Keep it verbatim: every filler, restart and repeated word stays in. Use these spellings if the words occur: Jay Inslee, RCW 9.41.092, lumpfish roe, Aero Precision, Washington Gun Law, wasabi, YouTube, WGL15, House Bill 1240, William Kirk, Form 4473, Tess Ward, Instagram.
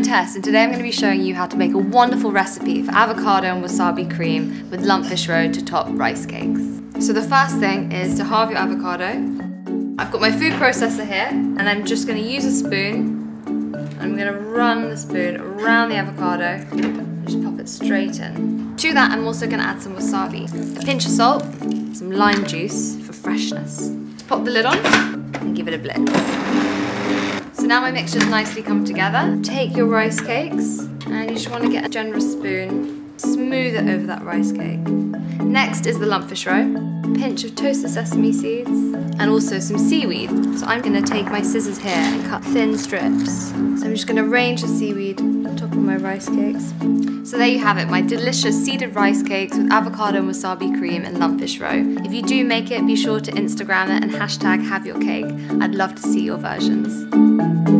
I'm Tess, and today I'm going to be showing you how to make a wonderful recipe for avocado and wasabi cream with lumpfish roe to top rice cakes. So the first thing is to halve your avocado. I've got my food processor here, and I'm just going to use a spoon. I'm going to run the spoon around the avocado and just pop it straight in. To that, I'm also going to add some wasabi, a pinch of salt, some lime juice for freshness. Just pop the lid on and give it a blitz. So now my mixture's nicely come together. Take your rice cakes and you just want to get a generous spoon, smooth it over that rice cake. Next is the lumpfish roe, a pinch of toasted sesame seeds and also some seaweed. So I'm going to take my scissors here and cut thin strips. So I'm just going to arrange the seaweed on top of my rice cakes. So there you have it, my delicious seeded rice cakes with avocado and wasabi cream and lumpfish roe. If you do make it, be sure to Instagram it and hashtag have your cake. I'd love to see your versions.